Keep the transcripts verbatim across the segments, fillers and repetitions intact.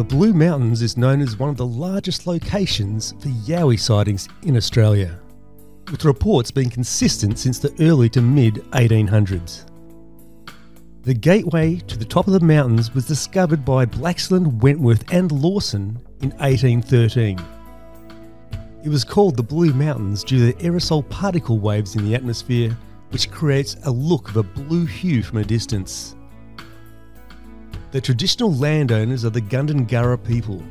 The Blue Mountains is known as one of the largest locations for Yowie sightings in Australia, with reports being consistent since the early to mid eighteen hundreds. The gateway to the top of the mountains was discovered by Blaxland, Wentworth and Lawson in eighteen thirteen. It was called the Blue Mountains due to the aerosol particle waves in the atmosphere, which creates a look of a blue hue from a distance. The traditional landowners are the Gundungurra people,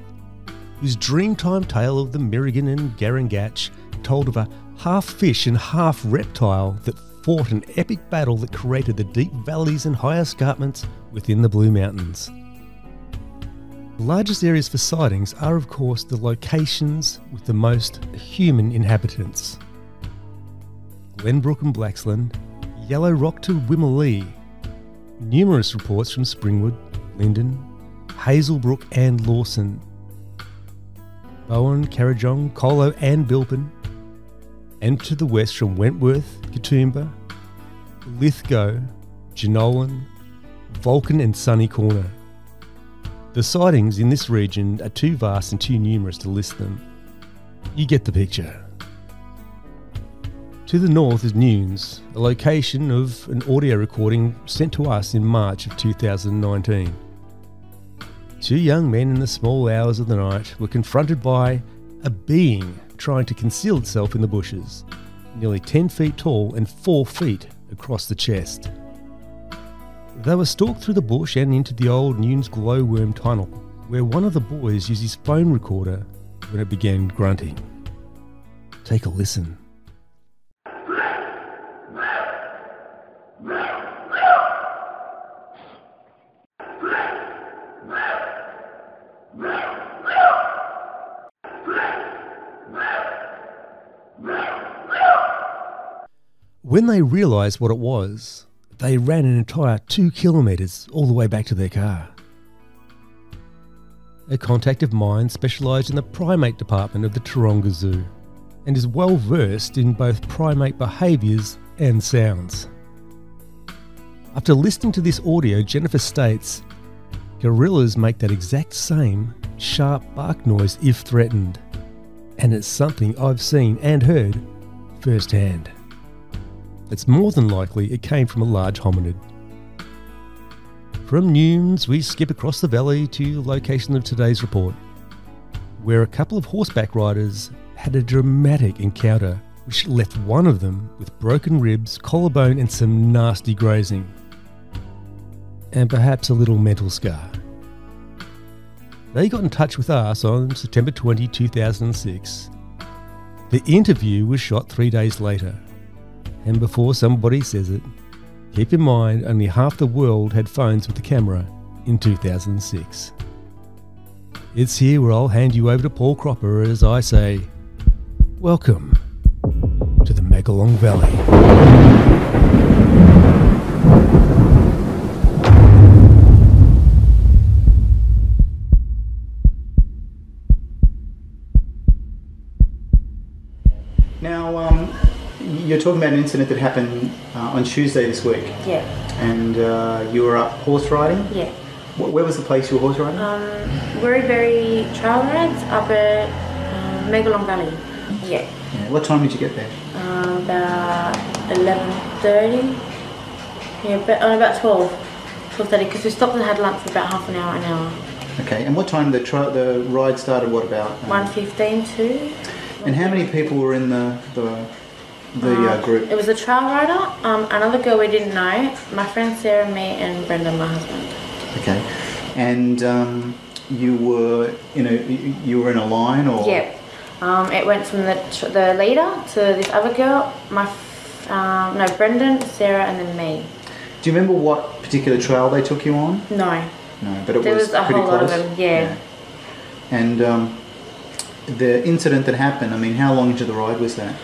whose dreamtime tale of the Mirrigan and Garangatch told of a half fish and half reptile that fought an epic battle that created the deep valleys and high escarpments within the Blue Mountains. The largest areas for sightings are of course the locations with the most human inhabitants. Glenbrook and Blaxland, Yellow Rock to Wimmerlea, numerous reports from Springwood, Linden, Hazelbrook and Lawson, Bowen, Karajong, Colo and Bilpin, and to the west from Wentworth, Katoomba, Lithgow, Genolan, Vulcan and Sunny Corner. The sightings in this region are too vast and too numerous to list them. You get the picture. To the north is Newnes, a location of an audio recording sent to us in March of two thousand nineteen. Two young men in the small hours of the night were confronted by a being trying to conceal itself in the bushes, nearly ten feet tall and four feet across the chest. They were stalked through the bush and into the old Newnes glowworm tunnel, where one of the boys used his phone recorder when it began grunting. Take a listen. When they realised what it was, they ran an entire two kilometres all the way back to their car. A contact of mine specialised in the primate department of the Taronga Zoo and is well versed in both primate behaviours and sounds. After listening to this audio, Jennifer states, "Gorillas make that exact same sharp bark noise if threatened, and it's something I've seen and heard firsthand. It's more than likely it came from a large hominid." From Newnes, we skip across the valley to the location of today's report, where a couple of horseback riders had a dramatic encounter which left one of them with broken ribs, collarbone and some nasty grazing, and perhaps a little mental scar. They got in touch with us on September twentieth two thousand six. The interview was shot three days later. And before somebody says it, keep in mind only half the world had phones with a camera in two thousand six. It's here where I'll hand you over to Paul Cropper as I say, welcome to the Megalong Valley. Now, um... you're talking about an incident that happened uh, on Tuesday this week. Yeah. And uh, you were up horse riding? Yeah. Wh where was the place you were horse riding? Um, Weary Berry Trail Rides up at uh, Megalong Valley. Yeah. Yeah. What time did you get there? Uh, about eleven thirty. Yeah, but, uh, about twelve, twelve thirty, because we stopped and had lunch for about half an hour, an hour. Okay, and what time the, tri the ride started, what about? Um, one fifteen, two. And how many people were in the... the The um, uh, group. It was a trail rider, um, another girl we didn't know, my friend Sarah, me and Brendan, my husband. Okay, and um, you were in a you were in a line, or? Yep, um, it went from the the leader to this other girl, my f um, no Brendan, Sarah, and then me. Do you remember what particular trail they took you on? No. No, but it there was, was a pretty whole close. Lot of them. Yeah. Yeah. And um, the incident that happened. I mean, how long into the ride was that?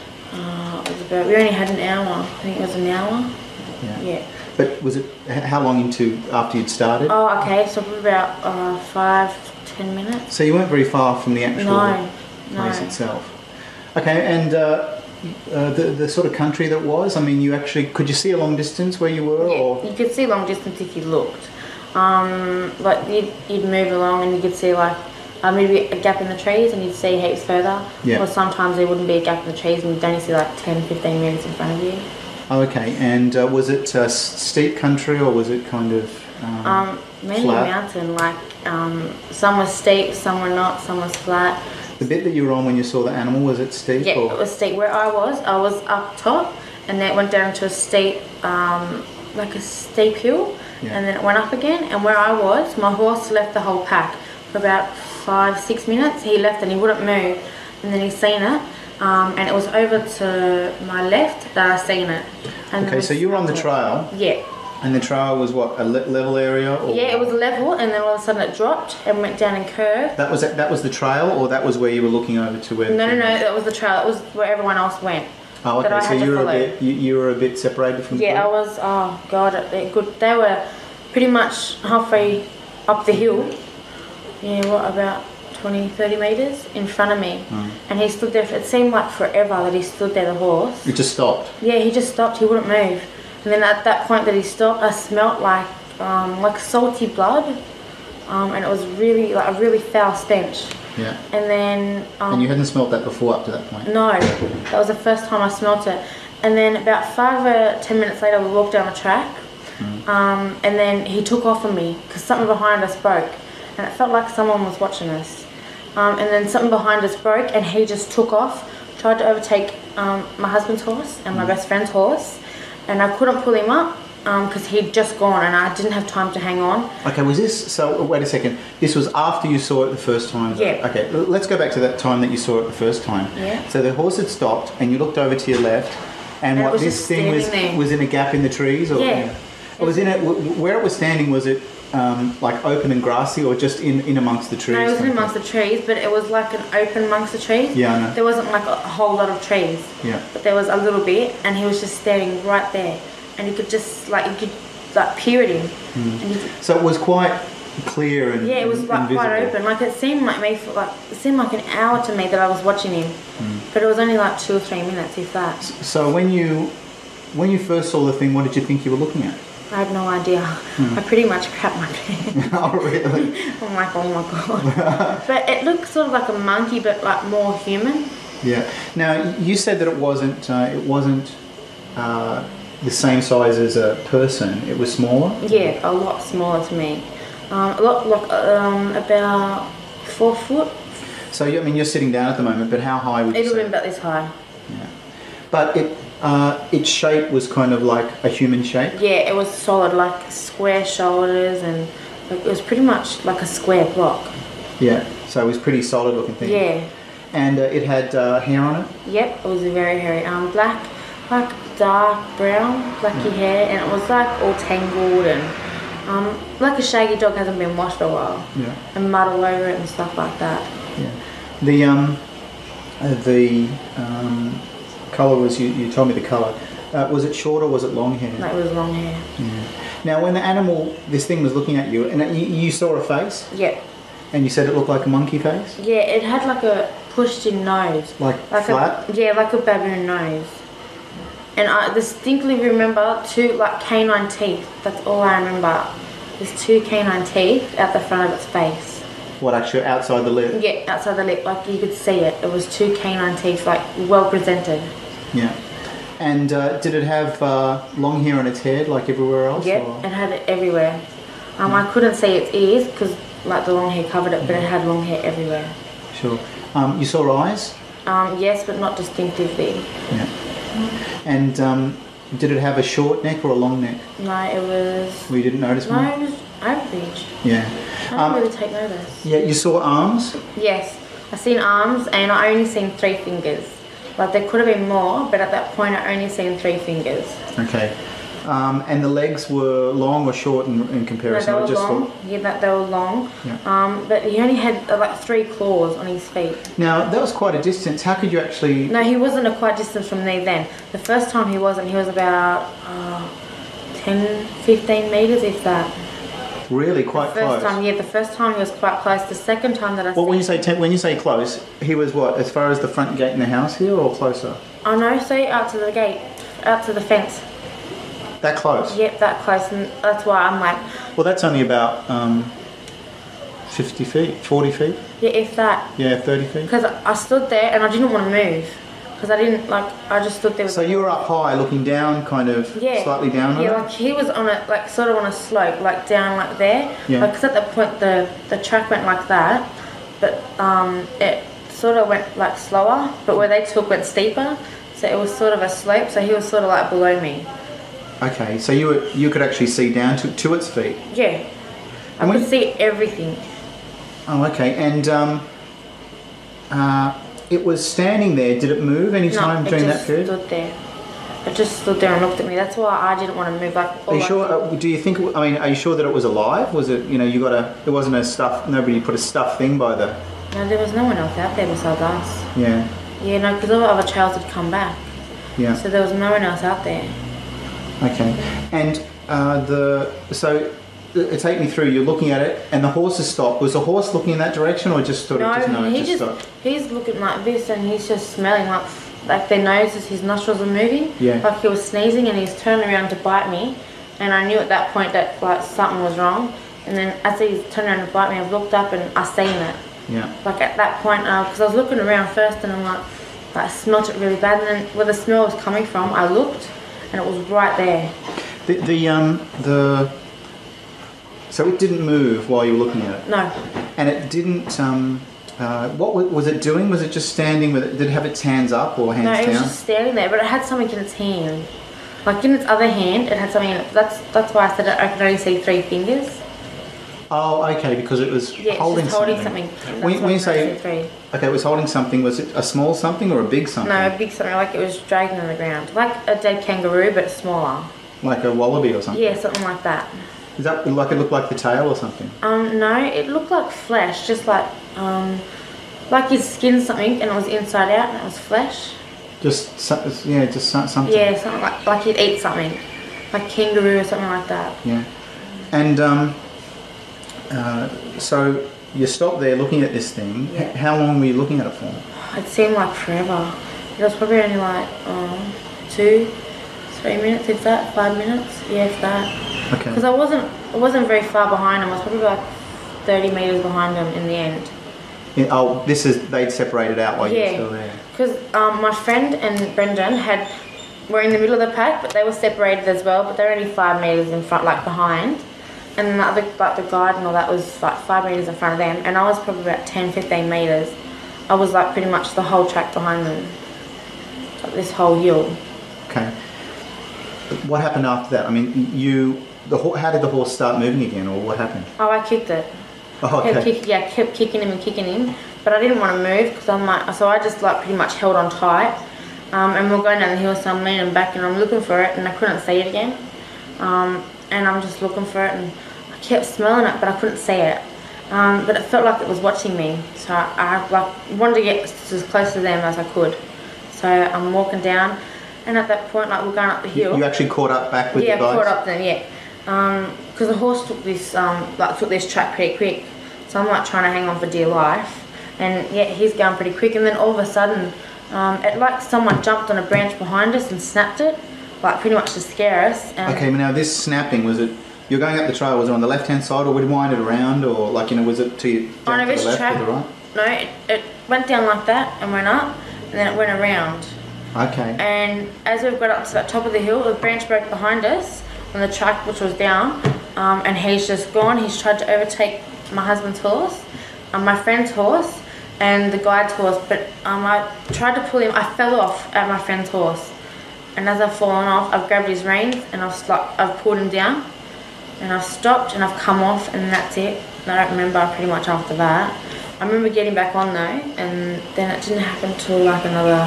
But we only had an hour. I think it was an hour. Yeah. Yeah. But was it how long into after you'd started? Oh, okay. So about uh, five, ten minutes. So you weren't very far from the actual no, place no. itself. Okay, and uh, uh, the the sort of country that was. I mean, you actually could you see a long distance where you were, yeah, or you could see long distance if you looked. um, like you'd, you'd move along and you could see like uh, maybe a gap in the trees and you'd see heaps further. Yeah. Or sometimes there wouldn't be a gap in the trees and you'd only see like ten, fifteen metres in front of you. Oh, okay. And uh, was it uh, steep country or was it kind of um, um mainly flat? Mountain, like um, some were steep, some were not, some was flat. The bit that you were on when you saw the animal, was it steep? Yeah, or? It was steep. Where I was, I was up top, and then it went down to a steep, um, like a steep hill, yeah. And then it went up again. And where I was, my horse left the whole pack for about five, six minutes. He left and he wouldn't move, and then he seen it, um, and it was over to my left that I seen it. And okay, so you were on the trail. Yeah. And the trail was what, a level area? Or? Yeah, it was level, and then all of a sudden it dropped and went down and curved. That was that, that was the trail, or that was where you were looking over to where? No, no, no, that was the trail. It was where everyone else went. Oh, okay. So you were a bit, you, you were a bit separated from. Yeah, the I was. Oh God, it, it good. They were pretty much halfway up the hill. Yeah, what about twenty, thirty metres in front of me, mm. And he stood there. For, it seemed like forever that he stood there. The horse. He just stopped. Yeah, he just stopped. He wouldn't move. And then at that point that he stopped, I smelt like um, like salty blood, um, and it was really like a really foul stench. Yeah. And then. Um, and you hadn't smelt that before up to that point. No, that was the first time I smelt it. And then about five or ten minutes later, we walked down the track, mm. um, and then he took off on me because something behind us broke, and it felt like someone was watching us. Um, and then something behind us broke, and he just took off, tried to overtake um, my husband's horse and my mm. best friend's horse. And I couldn't pull him up because um, he'd just gone and I didn't have time to hang on. Okay, was this... So, wait a second. This was after you saw it the first time? Yeah. Though. Okay, let's go back to that time that you saw it the first time. Yeah. So the horse had stopped and you looked over to your left and, and what this thing was there. Was in a gap in the trees? Or, yeah. yeah. It was in a... Where it was standing, was it um, like open and grassy or just in, in amongst the trees? No, it was in amongst the trees, but it was like an open amongst the trees. Yeah, I know. There wasn't like a whole lot of trees. Yeah. But there was a little bit and he was just standing right there. And you could just like, you could like peer at him. Mm. And you could, so it was quite clear and yeah, it was like quite open. Like it seemed like me, for like, it seemed like an hour to me that I was watching him. Mm. But it was only like two or three minutes, if that. So when you, when you first saw the thing, what did you think you were looking at? I had no idea. Mm. I pretty much crapped my pants. Oh, really? I'm like, oh my God. But it looked sort of like a monkey, but like more human. Yeah. Now, you said that it wasn't, uh, it wasn't uh, the same size as a person. It was smaller? Yeah, a lot smaller to me. Um, a lot, like, um, about four foot. So, I mean, you're sitting down at the moment, but how high would you say? It would have been about this high. Yeah. But it... Uh, its shape was kind of like a human shape? Yeah, it was solid, like square shoulders and like, it was pretty much like a square block. Yeah, so it was pretty solid looking thing. Yeah. And uh, it had uh, hair on it? Yep, it was very hairy. Um, black, like dark brown, blacky mm. hair, and it was like all tangled and um, like a shaggy dog hasn't been washed a while. Yeah. And mud all over it and stuff like that. Yeah. The, um, the, um... colour was, you, you told me the colour, uh, was it short or was it long hair? No, it was long hair. Yeah. Now when the animal, this thing was looking at you, and it, you, you saw a face? Yeah. And you said it looked like a monkey face? Yeah, it had like a pushed in nose. Like, like flat? A, yeah, like a baboon nose. And I distinctly remember two like canine teeth, that's all I remember. There's two canine teeth out the front of its face. What, actually outside the lip? Yeah, outside the lip, like you could see it. It was two canine teeth, like well presented. Yeah. And uh, did it have uh, long hair on its head, like everywhere else? Yeah, or? It had it everywhere. Um, yeah. I couldn't see its ears because like the long hair covered it, but yeah. It had long hair everywhere. Sure. Um, you saw eyes? Um, yes, but not distinctively. Yeah. And um, did it have a short neck or a long neck? No, it was... Well, you didn't notice no, one? No, it was average. Yeah. I didn't um, really take notice. Yeah, you saw arms? Yes, I seen arms and I only seen three fingers. Like there could have been more, but at that point I only seen three fingers. Okay. Um, and the legs were long or short in, in comparison? No, they were I just long. Thought... Yeah, that they were long. Yeah. Um, but he only had uh, like three claws on his feet. Now, that was quite a distance. How could you actually... No, he wasn't a quite distance from me then. The first time he wasn't. He was about uh, ten, fifteen metres, if that. Really, quite the first close. Time, yeah, the first time he was quite close. The second time that I. Well, when you say ten, when you say close, he was what? As far as the front gate in the house here, or closer? Oh no, so out to the gate, out to the fence. That close. Yep, that close, and that's why I'm like, Well, that's only about um, fifty feet, forty feet. Yeah, if that. Yeah, thirty feet. Because I stood there and I didn't want to move. Because I didn't, like, I just stood there. So you were up high, looking down, kind of, yeah, slightly down? Yeah, like, he was on a, like, sort of on a slope, like, down, like, there. Yeah. Because like, at that point, the, the track went like that, but um, it sort of went, like, slower, but where they took went steeper, so it was sort of a slope, so he was sort of, like, below me. Okay, so you were, you could actually see down to, to its feet? Yeah. And I could see everything. Oh, okay, and, um, uh... it was standing there. Did it move any time no, during that period? It just stood there. It just stood there and looked at me. That's why I didn't want to move. Like, are you sure? Uh, do you think? It, I mean, are you sure that it was alive? Was it? You know, you got a. It wasn't a stuff. Nobody put a stuffed thing by the. No, there was no one else out there besides us. Yeah. Yeah, no, because all the other trails had come back. Yeah. So there was no one else out there. Okay, and uh, the so. Take me through. You're looking at it, and the horse has stopped. Was the horse looking in that direction, or just sort of? No, he just, just he's looking like this, and he's just smelling like like their noses. His nostrils are moving. Yeah. Like he was sneezing, and he's turning around to bite me, and I knew at that point that like something was wrong. And then as he's turned around to bite me, I've looked up and I seen it. Yeah. Like at that point, because uh, I was looking around first, and I'm like, like I smelt it really bad, and then where the smell was coming from, I looked, and it was right there. The the um the. So it didn't move while you were looking at it? No. And it didn't, um, uh, what was it doing? Was it just standing with it? Did it have its hands up or hands down? No, it was down? just standing there, but it had something in its hand. Like in its other hand, it had something in it. That's, that's why I said it, I could only see three fingers. Oh, okay, because it was yeah, holding, just holding something. something. When, when you say, three. okay, it was holding something, was it a small something or a big something? No, a big something, like it was dragging on the ground. Like a dead kangaroo, but smaller. Like a wallaby or something? Yeah, something like that. Is that like it looked like the tail or something? Um, no, it looked like flesh, just like um, like his skin something, and it was inside out, and it was flesh. Just so, yeah, just so, something. Yeah, something like like he'd eat something, like kangaroo or something like that. Yeah, and um, uh, so you stopped there looking at this thing. Yeah. How long were you looking at it for? It seemed like forever. It was probably only like um, two, three minutes, if that, five minutes, yeah, if that. Because okay. I wasn't, I wasn't very far behind him. I was probably like thirty meters behind him in the end. Yeah, oh, this is they'd separated out while yeah. you were still there. Because um, my friend and Brendan had were in the middle of the pack, but they were separated as well. But they're only five meters in front, like behind, and then the other, like the guide and all that was like five meters in front of them, and I was probably about ten, fifteen meters. I was like pretty much the whole track behind them, like this whole hill. Okay. What happened after that? I mean, you. The ho how did the horse start moving again, or what happened? Oh, I kicked it. Oh, okay. I kept kick yeah, I kept kicking him and kicking him, but I didn't want to move because I'm like, so I just like pretty much held on tight, um, and we're going down the hill, so I'm leaning back and I'm looking for it, and I couldn't see it again, um, and I'm just looking for it, and I kept smelling it, but I couldn't see it, um, but it felt like it was watching me, so I, I like wanted to get as close to them as I could, so I'm walking down, and at that point, like we're going up the hill. You, you actually caught up back with yeah, the guys? Yeah, I caught up them, yeah. Because um, the horse took this, um, like took this track pretty quick, so I'm like trying to hang on for dear life, and yeah, he's going pretty quick, and then all of a sudden, um, it like someone jumped on a branch behind us and snapped it, like pretty much to scare us. And okay, now this snapping, was it? You're going up the trail, was it on the left hand side, or would it wind it around, or like you know, was it to, you, down on to the left track, or the right? No, it, it went down like that and went up, and then it went around. Okay. And as we've got up to the top of the hill, the branch broke behind us. On the track which was down, um, and he's just gone. He's tried to overtake my husband's horse, um, my friend's horse, and the guide's horse, but um, I tried to pull him. I fell off at my friend's horse, and as I've fallen off, I've grabbed his reins, and I've, I've pulled him down, and I've stopped, and I've come off, and that's it. And I don't remember pretty much after that. I remember getting back on though, and then it didn't happen till like another,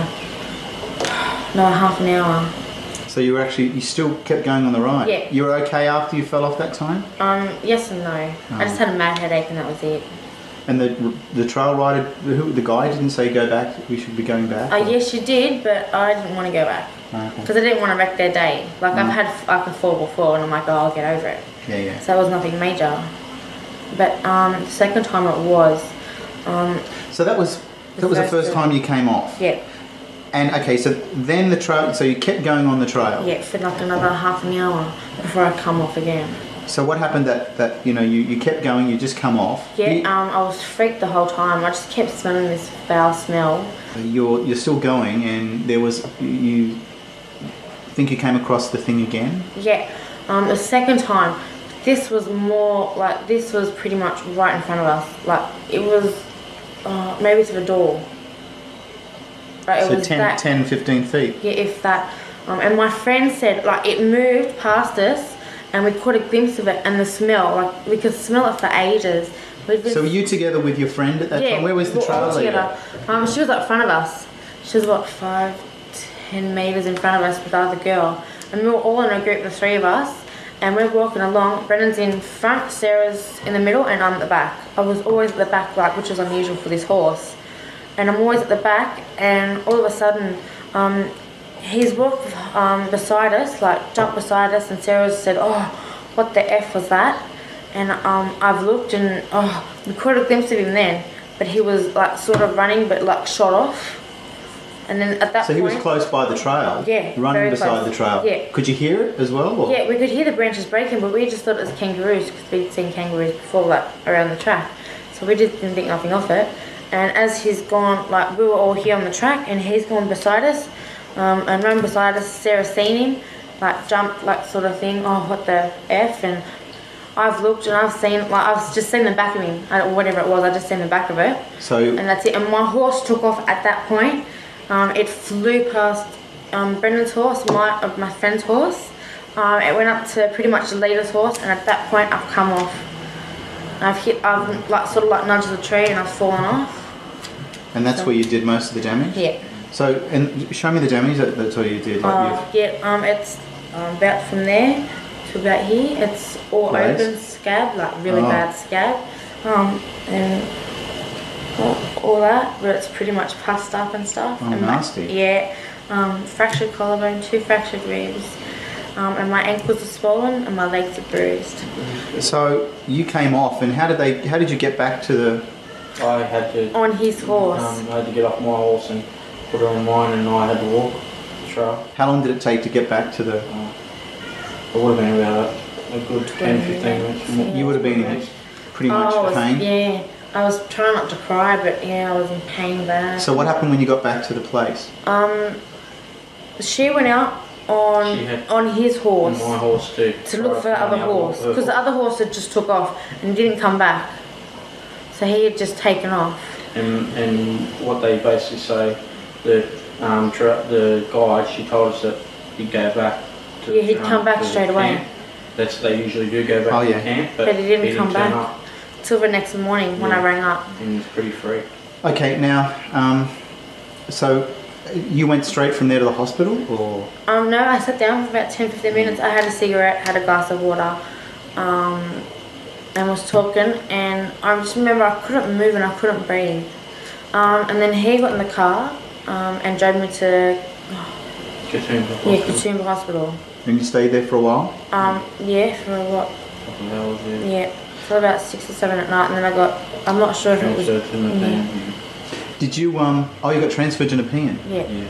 another half an hour. So you were actually, you still kept going on the ride? Yeah. You were okay after you fell off that time? Um, yes and no. Oh. I just had a mad headache and that was it. And the the trail rider, the, the guy didn't say go back, we should be going back? Uh, yes, she did, but I didn't want to go back. Because okay. I didn't want to wreck their day. Like mm. I've had like a fall before and I'm like, oh, I'll get over it. Yeah, yeah. So it was nothing major. But um, the second time it was. Um, so that was, that was the first time you came off? Yeah. And okay, so then the trail, so you kept going on the trail? Yeah, for like another half an hour before I come off again. So what happened that, that you know, you, you kept going, you just come off? Yeah, you, um, I was freaked the whole time. I just kept smelling this foul smell. You're, you're still going, and there was, you think you came across the thing again? Yeah, um, the second time. This was more, like, this was pretty much right in front of us. Like, it was, uh, maybe to the door. Like, so it was ten, that, ten, fifteen feet? Yeah, if that. Um, and my friend said, like, it moved past us, and we caught a glimpse of it, and the smell, like, we could smell it for ages. We'd been, so were you together with your friend at that yeah, time? Where was the trail leader? Um, she was up front of us. She was, what, five, ten metres in front of us with the other girl. And we were all in a group, the three of us, and we're walking along. Brendan's in front, Sarah's in the middle, and I'm at the back. I was always at the back, like, which is unusual for this horse. And I'm always at the back, and all of a sudden, um, he's walked um, beside us, like jumped beside us, and Sarah said, "Oh, what the F was that?" And um, I've looked, and oh, we caught a glimpse of him then, but he was like sort of running, but like shot off. And then at that so point, he was close by the trail. Yeah, running beside the trail. Yeah. Could you hear it as well? Or? Yeah, we could hear the branches breaking, but we just thought it was kangaroos because we'd seen kangaroos before, like around the track. So we just didn't think nothing of it. And as he's gone, like we were all here on the track, and he's gone beside us. Um, and run beside us, Sarah seen him, like jumped, like sort of thing. Oh, what the F? And I've looked and I've seen, like I've just seen the back of him, or whatever it was. I just seen the back of it. So and that's it. And my horse took off at that point. Um, it flew past um, Brendan's horse, my of my friend's horse. Um, it went up to pretty much the leader's horse, and at that point I've come off. And I've hit, I've like sort of like nudged the tree, and I've fallen off. And that's so, where you did most of the damage. Yeah. So, and show me the damage that, that's all you did. Like uh, yeah, um, it's um, about from there to about here. It's all Blaze. Open scab, like really oh. bad scab, um, and all, all that. But it's pretty much pussed up and stuff. Oh, and nasty. My, yeah, um, fractured collarbone, two fractured ribs, um, and my ankles are swollen and my legs are bruised. So you came off, and how did they? How did you get back to the? I had to on his horse. Um, I had to get off my horse and put her on mine, and I had to walk the trail. How long did it take to get back to the... Uh, it would have been about a good ten, fifteen minutes. Yeah. You would have been in pretty much oh, pain? Yeah, I was trying not to cry, but yeah, I was in pain bad. So what happened when you got back to the place? Um, she went out on on his horse. On my horse too. To look for the other horse, because the other horse had just took off and didn't come back. So he had just taken off. And, and what they basically say... The um, the guide, she told us that he'd go back to yeah, he'd um, come back straight away. That's they usually do go back oh, to yeah. camp, but, but he didn't, he didn't come back up. Till the next morning yeah. when I rang up. And he was pretty free. Okay, now, um, so you went straight from there to the hospital, or? Um, no, I sat down for about ten, fifteen minutes. I had a cigarette, had a glass of water, um, and was talking. And I just remember I couldn't move and I couldn't breathe. Um, and then he got in the car. Um, and drove me to oh, Katoomba Hospital. Yeah, Katoomba Hospital. And you stayed there for a while? Um, yeah, for what? Hours, yeah. yeah, for about six or seven at night, and then I got. I'm not sure if it was. Transferred yeah. Did you um? Oh, you got transferred to Nepean? Yeah. Yeah.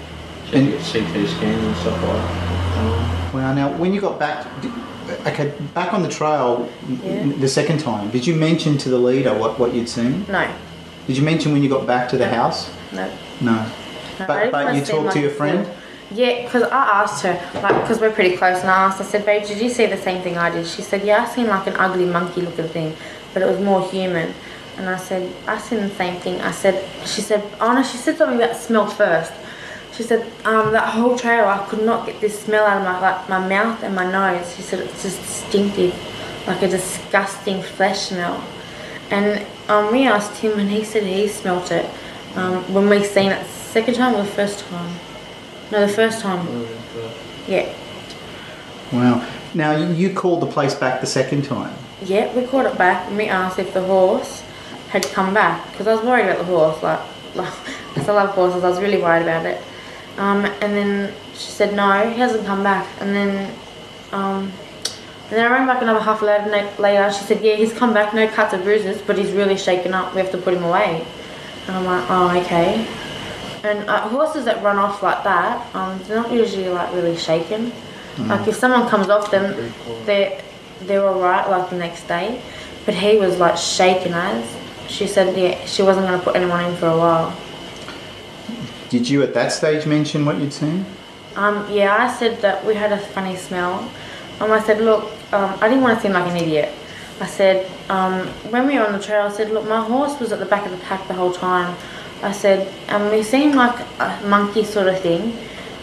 So and you got C T scans and stuff like that. Um, well, now when you got back, did, okay, back on the trail yeah. the second time, did you mention to the leader what what you'd seen? No. Did you mention when you got back to the no. house? No. No. No, but, but you talked to your friend? Yeah, because I asked her, like, because we're pretty close, and I asked, I said, "Babe, did you see the same thing I did?" She said, "Yeah, I seen like an ugly monkey looking thing, but it was more human." And I said, "I seen the same thing." I said, she said, "Oh no," she said something about smell first. She said, um, "That whole trail, I could not get this smell out of my, like, my mouth and my nose." She said, "It's just distinctive, like a disgusting flesh smell." And um, we asked him, and he said he smelt it um, when we seen it. Second time or the first time? No, the first time. Yeah. Wow. Now, you called the place back the second time? Yeah, we called it back, and we asked if the horse had come back, because I was worried about the horse, like, like, because I love horses, I was really worried about it. Um, and then she said, "No, he hasn't come back." And then, um, and then I rang back another half hour later, she said, "Yeah, he's come back, no cuts or bruises, but he's really shaken up, we have to put him away." And I'm like, "Oh, okay." And uh, horses that run off like that, um, they're not usually like really shaken. Mm. Like if someone comes off them, they're they were alright like the next day, but he was like shaking us. She said yeah, she wasn't going to put anyone in for a while. Did you at that stage mention what you'd seen? Um, yeah, I said that we had a funny smell. Um, I said, look, um, I didn't want to seem like an idiot. I said, um, when we were on the trail, I said, look, my horse was at the back of the pack the whole time. I said, um, we seemed like a monkey sort of thing.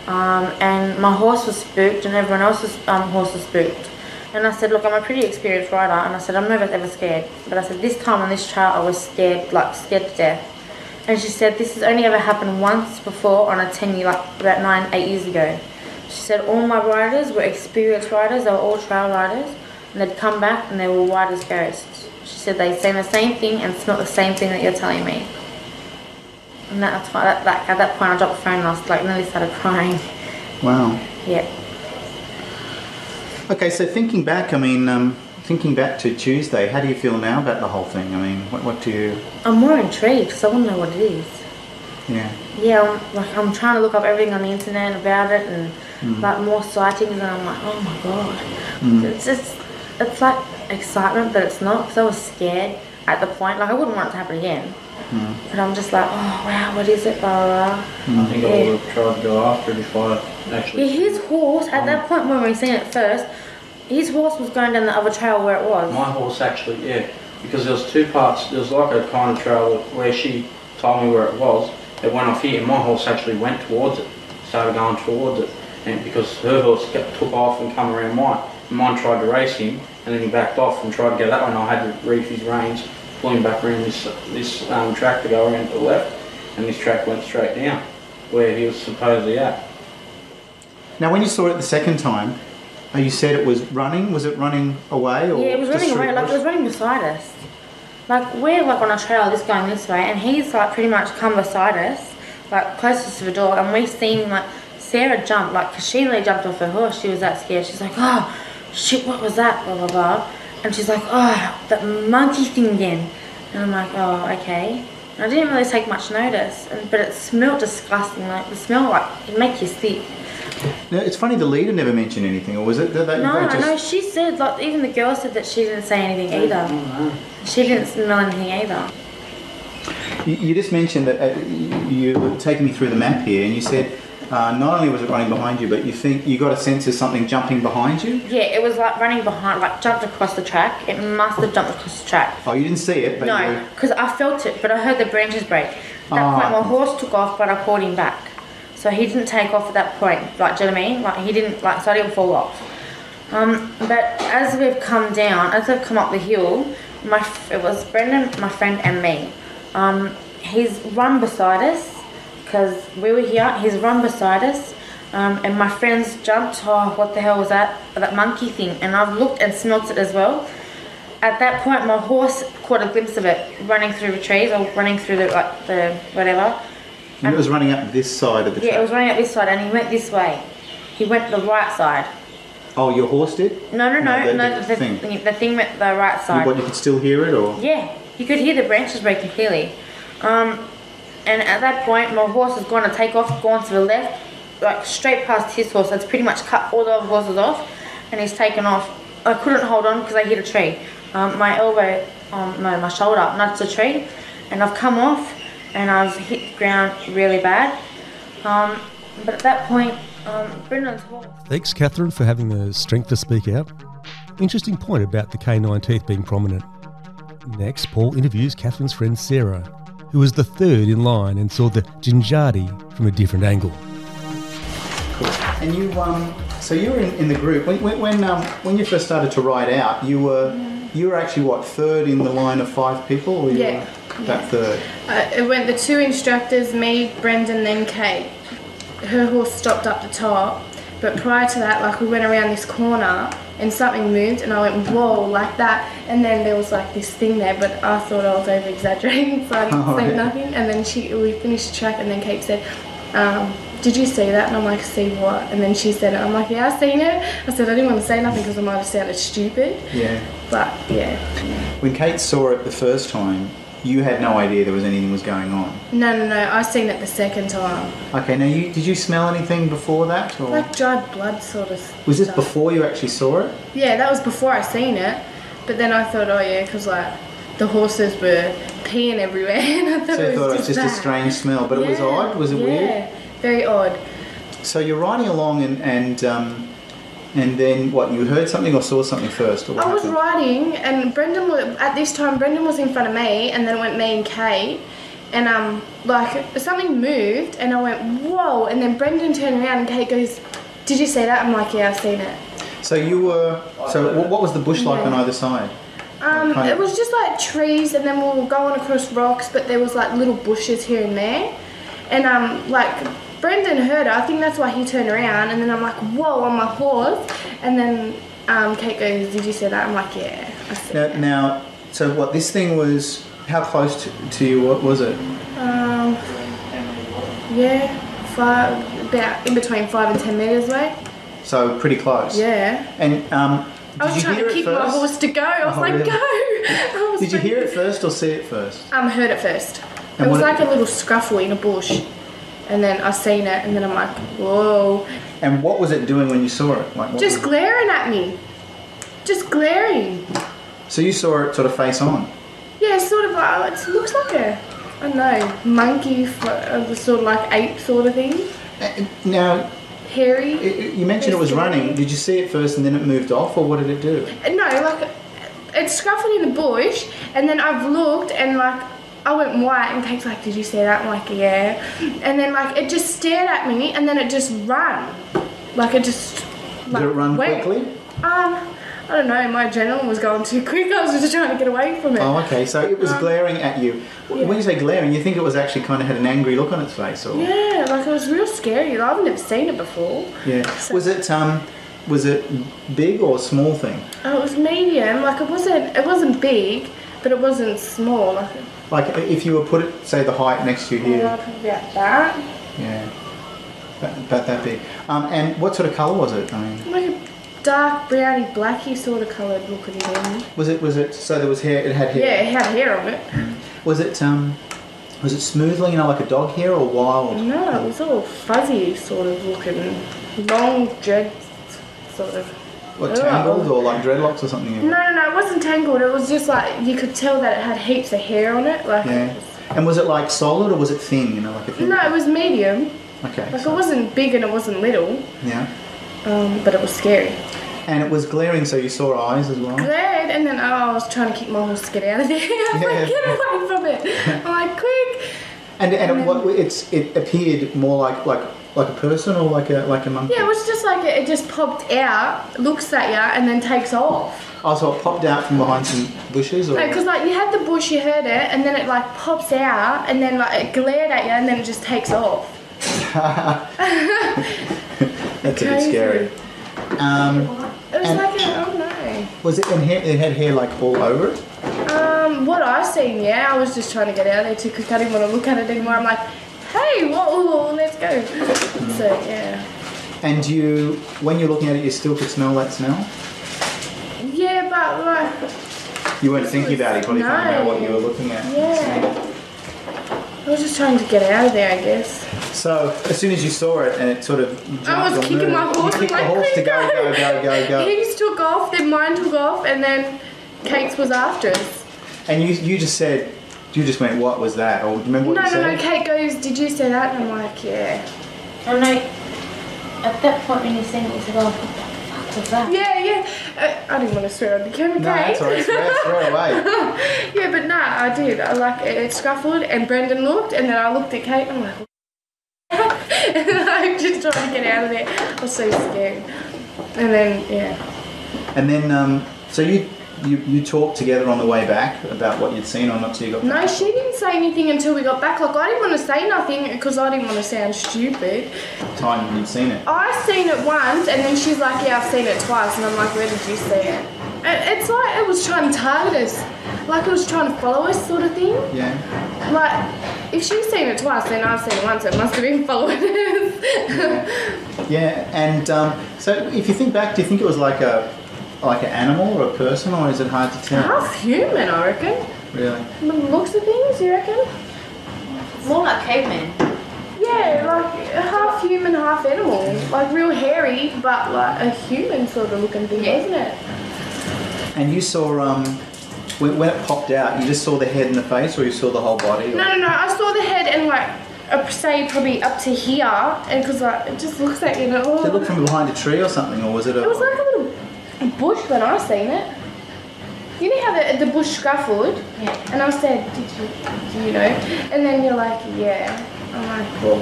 Um, and my horse was spooked and everyone else's um, horse was spooked. And I said, look, I'm a pretty experienced rider. And I said, I'm never ever scared. But I said, this time on this trail, I was scared, like scared to death. And she said, this has only ever happened once before on a ten year, like about nine, eight years ago. She said, all my riders were experienced riders. They were all trail riders. And they'd come back and they were white as ghosts. She said, they'd seen the same thing and smelled the same thing that you're telling me. And that's why, that, that, at that point, I dropped the phone and I was like, nearly started crying. Wow. Yeah. Okay, so thinking back, I mean, um, thinking back to Tuesday, how do you feel now about the whole thing? I mean, what, what do you... I'm more intrigued because I want to know what it is. Yeah. Yeah, I'm, like, I'm trying to look up everything on the internet about it and mm. like more sightings and I'm like, oh my God. Mm. It's just, it's like excitement, but it's not because I was scared at the point. Like, I wouldn't want it to happen again. Mm. But I'm just like, oh wow, what is it, blah, blah, I think yeah. I would have tried to go after it if I actually... Yeah, his horse, at that point when we seen it first, his horse was going down the other trail where it was. My horse actually, yeah, because there was two parts. There was like a kind of trail where she told me where it was. It went off here and my horse actually went towards it, started going towards it. And because her horse kept, took off and come around mine. And mine tried to race him and then he backed off and tried to go that way and I had to reef his reins. Him back around this this um, track to go around to the left, and this track went straight down where he was supposedly at. Now, when you saw it the second time, you said it was running. Was it running away? Or yeah, it was running away. Like it was running beside us. Like we're like on a trail, just going this way, and he's like pretty much come beside us, like closest to the door, and we seen like Sarah jump, like because she nearly jumped off her horse. She was that scared. She's like, oh shit, what was that? Blah blah blah. And she's like, oh, that monkey thing again. And I'm like, oh, okay. And I didn't really take much notice, and, but it smelled disgusting. Like the smell, like it makes you sick. Now, it's funny the leader never mentioned anything, or was it that? that no, I know. She said, like even the girl said that she didn't say anything either. She didn't smell anything either. You, you just mentioned that uh, you were taking me through the map here, and you said. Uh, not only was it running behind you, but you think you got a sense of something jumping behind you? Yeah, it was like running behind, like jumped across the track. It must have jumped across the track. Oh, you didn't see it? But no, because I felt it, but I heard the branches break. At that oh. point, my horse took off, but I pulled him back. So he didn't take off at that point, like, do you know what I mean? Like, he didn't, like, so I didn't fall off. Um, but as we've come down, as I've come up the hill, my f it was Brendan, my friend, and me. Um, he's run beside us. Because we were here, he's run beside us, um, and my friends jumped, oh, what the hell was that? That monkey thing, and I've looked and smelt it as well. At that point, my horse caught a glimpse of it, running through the trees, or running through the, like, the whatever. And, and it was running up this side of the trail? Yeah, it was running up this side, and he went this way. He went the right side. Oh, your horse did? No, no, no, no, the, no, the, the thing. Th the thing went the right side. What, you could still hear it, or? Yeah, you could hear the branches breaking clearly. Um, And at that point, my horse is going to take off, going to the left, like straight past his horse. That's pretty much cut all the other horses off, and he's taken off. I couldn't hold on because I hit a tree. Um, my elbow, um, no, my shoulder nuts a tree, and I've come off, and I've hit the ground really bad. Um, but at that point, um, Brendan's horse... Thanks, Catherine, for having the strength to speak out. Interesting point about the canine teeth being prominent. Next, Paul interviews Catherine's friend Sarah, who was the third in line and saw the Jinjadi from a different angle. Cool. And you, um, so you were in, in the group when when when, um, when you first started to ride out. You were yeah. you were actually what third in the line of five people, or you yeah. were that yeah. third? Uh, it went the two instructors, me, Brendan, then Kate. Her horse stopped up the top, but prior to that, like we went around this corner and something moved and I went, whoa, like that, and then there was like this thing there, but I thought I was over exaggerating, so I didn't oh, say yeah. nothing. And then she, we finished the track and then Kate said, um, did you see that? And I'm like, see what? And then she said it. I'm like, yeah, I seen it. I said, I didn't want to say nothing because I might have sounded stupid. Yeah. But yeah. When Kate saw it the first time, you had no idea there was anything was going on? No, no, no. I seen it the second time. Okay, now you did you smell anything before that? Or? Like dried blood sort of stuff. Was this before you actually saw it? Yeah, that was before I seen it. But then I thought, oh yeah, because like the horses were peeing everywhere. And I thought so it was, thought it was just that. a strange smell, but yeah, it was odd? Was it yeah, weird? Yeah, very odd. So you're riding along and... and um, And then what? You heard something or saw something first? Or what I was happened? riding, and Brendan was, at this time Brendan was in front of me, and then it went me and Kate, and um, like something moved, and I went whoa, and then Brendan turned around, and Kate goes, "Did you see that?" I'm like, "Yeah, I've seen it." So you were. So what was the bush like yeah. on either side? Um, like it was just like trees, and then we were going across rocks, but there was like little bushes here and there, and um, like. Brendan heard it, I think that's why he turned around, and then I'm like, whoa, on my horse, and then um, Kate goes, "Did you see that?" I'm like, "Yeah, I see now, it." Now, so what, this thing was, how close to, to you, what was it? Um, yeah, five, about in between five and ten metres away. So pretty close? Yeah. And um, did I was you trying hear to keep my horse to go, I was oh, like, really? go! I was did like, you hear it first or see it first? Um, heard it first. And it was like it, a little scruffle in a bush. And then I seen it, and then I'm like, whoa. And what was it doing when you saw it? Like, what Just glaring it? at me. Just glaring. So you saw it sort of face on? Yeah, sort of like, it looks like a, I don't know, monkey, sort of like ape sort of thing. Now... Hairy. It, you mentioned it was running. Did you see it first and then it moved off, or what did it do? No, like, it scruffled in the bush, and then I've looked, and like, I went white, and Kate's like, "Did you see that?" I'm like, "Yeah." And then like it just stared at me, and then it just ran. Like it just. Like, Did it run went. quickly? Um, I don't know. My adrenaline was going too quick. I was just trying to get away from it. Oh, okay. So it was um, glaring at you. Yeah. When you say glaring, you think it was actually kind of had an angry look on its face, or? Yeah, like it was real scary. Like, I've never seen it before. Yeah. So. Was it um, was it big or a small thing? Oh, it was medium. Like it wasn't. It wasn't big, but it wasn't small. Like. Like if you were put it, say the height next to you here. Yeah, probably about that. Yeah, about that big. Um, and what sort of colour was it? I mean, like a dark browny, blacky sort of coloured look at it. Was it? Was it? So there was hair. It had hair. Yeah, it had hair on it. Was it? Um, was it smoothly, you know, like a dog hair or wild? No, it was all fuzzy sort of looking, long dreads sort of. Or tangled or like dreadlocks or something? No, no, no, it wasn't tangled. It was just like, you could tell that it had heaps of hair on it. Like yeah. And was it like solid or was it thin? You know, like a thin No, thing? It was medium. Okay. Like so. It wasn't big and it wasn't little. Yeah. Um, but it was scary. And it was glaring, so you saw eyes as well? Glared, and then oh, I was trying to keep my horse to get out of there. I was yeah. like, get away from it. I'm like, quick. And, and, and it, what, it's, it appeared more like... like Like a person or like a like a monkey? Yeah, it was just like it, it just popped out, looks at you, and then takes off. Oh, so it popped out from behind some bushes? Or no, because like you had the bush, you heard it, and then it like pops out, and then like it glared at you, and then it just takes off. That's a bit scary. Um, it was like a, I don't know. Was it in hair? It had hair like all over it? Um, what I've seen, yeah, I was just trying to get out of there too, because I didn't want to look at it anymore. I'm like, hey, whoa, let's go. Mm. So, yeah. And you, when you're looking at it, you still could smell that smell? Yeah, but like... You weren't thinking about it, probably no. thinking about what you were looking at. Yeah. I was just trying to get out of there, I guess. So, as soon as you saw it and it sort of jumped I was kicking my horse. You kicked the horse to go, go, go, go, go. His took off, then mine took off, and then Kate's was after us. And you, you just said... You just went, "What was that?" Or remember what no, you said? No, no, no. Kate goes, "Did you say that?" And I'm like, "Yeah." Oh no! At that point when you said it, you said, "Oh, what the fuck was that?" Yeah, yeah. I, I didn't want to swear on the camera. No, that's alright. Swear, swear away. Yeah, but no, nah, I did. I like it, it scuffled, and Brendan looked, and then I looked at Kate. And I'm like, and I'm just trying to get out of there. I was so scared. And then yeah. And then um, so you. You, you talked together on the way back about what you'd seen or not till you got back? No, she didn't say anything until we got back. Like, I didn't want to say nothing because I didn't want to sound stupid. The time you'd seen it? I seen it once, and then she's like, "Yeah, I've seen it twice." And I'm like, "Where did you see it?" And it's like it was trying to target us. Like, it was trying to follow us sort of thing. Yeah. Like, if she's seen it twice, then I've seen it once. It must have been following us. Yeah. Yeah, and um, so if you think back, do you think it was like a... like an animal or a person, or is it hard to tell? Half human, I reckon. really. From the looks of things, you reckon? More like cavemen. Yeah, like half human, half animal. Like real hairy, but like a human sort of looking thing, yeah. Isn't it? And you saw, um, when, when it popped out, you just saw the head and the face, or you saw the whole body? Or? No, no, no. I saw the head and like. I'd say probably up to here, and because like, it just looks like, you know. Oh. Did it look from behind a tree or something, or was it a... It was like a little bush when I seen it. You know how the, the bush scuffled? Yeah. And I said, did you, do you know? And then you're like, yeah. I'm like, cool.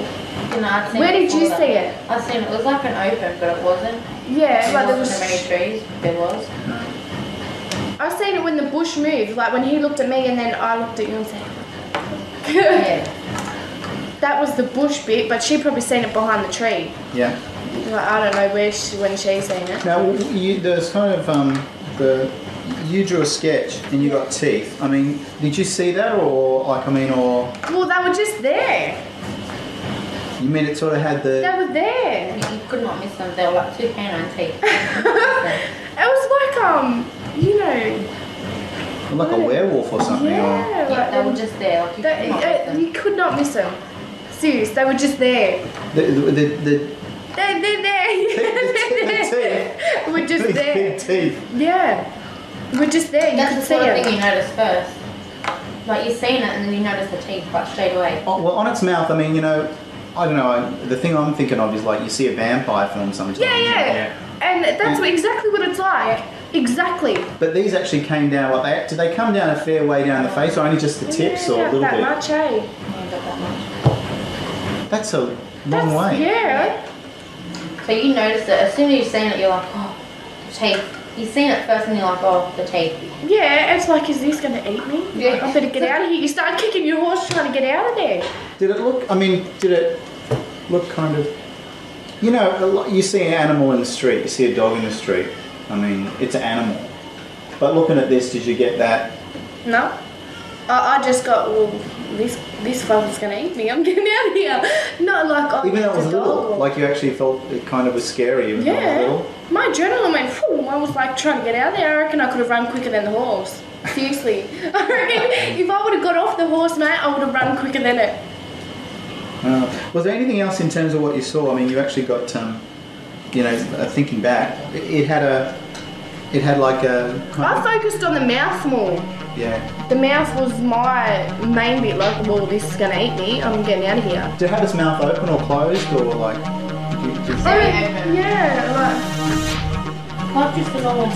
You know, I've seen Where did you see it? I seen it. It was like an open, but it wasn't. Yeah. There like wasn't there was... many trees, but there was. No. I seen it when the bush moved, like when he looked at me and then I looked at you and said... Yeah. That was the bush bit, but she probably seen it behind the tree. Yeah. Like, I don't know where she, when she seen it. Now, you, there's kind of um, the you drew a sketch and you got teeth. I mean, did you see that, or like I mean, or? Well, they were just there. You mean it sort of had the? They were there. You could not miss them. They were like two canine teeth. It was like um, you know. Like a werewolf or something. Yeah, or... yeah they were just there. Like you, they, could uh, them. you could not miss them. Serious, they were just there. The the the, the they're, they're there. Yeah, they're there. We're just there. Teeth. Yeah, we're just there. That's you the sort of thing you notice first. Like you've seen it, and then you notice the teeth like straight away. Oh, well, on its mouth. I mean, you know, I don't know. I, the thing I'm thinking of is like you see a vampire film sometimes. Yeah, yeah, yeah. And that's and, exactly what it's like. Exactly. But these actually came down like that. Did they come down a fair way down the face, or only just the tips, yeah, or a little that bit? Much, eh? Not that much. That's a long That's, way. Yeah. So you notice it, as soon as you've seen it, you're like, oh, the teeth. You've seen it first and you're like, oh, the teeth. Yeah, it's like, is this going to eat me? Yeah. I better get out of here. You start kicking your horse trying to get out of there. Did it look, I mean, did it look kind of, you know, you see an animal in the street, you see a dog in the street. I mean, it's an animal. But looking at this, did you get that? No. I, I just got, well, this this fucker's gonna eat me. I'm getting out of here. Not like I even though it was little, like you actually felt it kind of was scary. Even yeah. Though it was little. My adrenaline went. Phew, I was like trying to get out of there. I reckon I could have run quicker than the horse. Seriously, I reckon if I would have got off the horse, mate, I would have run quicker than it. Uh, was there anything else in terms of what you saw? I mean, you actually got, um, you know, thinking back, it, it had a, it had like a. I focused on the mouth more. Yeah. The mouth was my main bit, like, well, this is going to eat me, I'm getting out of here. Did it have its mouth open or closed, or like... Did you, did I mean, open? Yeah, like... Like just the normal...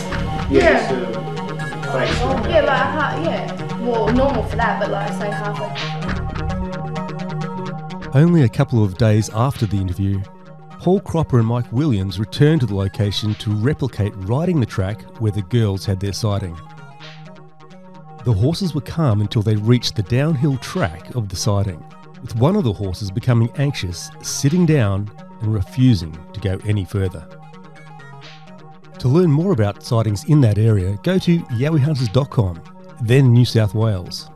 Yeah. Yeah, just, uh, face normal. Normal. Yeah, like, half, yeah. Well, normal for that, but like, say half open. Only a couple of days after the interview, Paul Cropper and Mike Williams returned to the location to replicate riding the track where the girls had their sighting. The horses were calm until they reached the downhill track of the sighting, with one of the horses becoming anxious, sitting down and refusing to go any further. To learn more about sightings in that area, go to yowie hunters dot com, then New South Wales,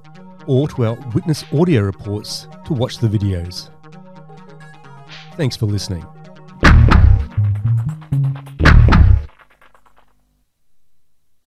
or to our witness audio reports to watch the videos. Thanks for listening.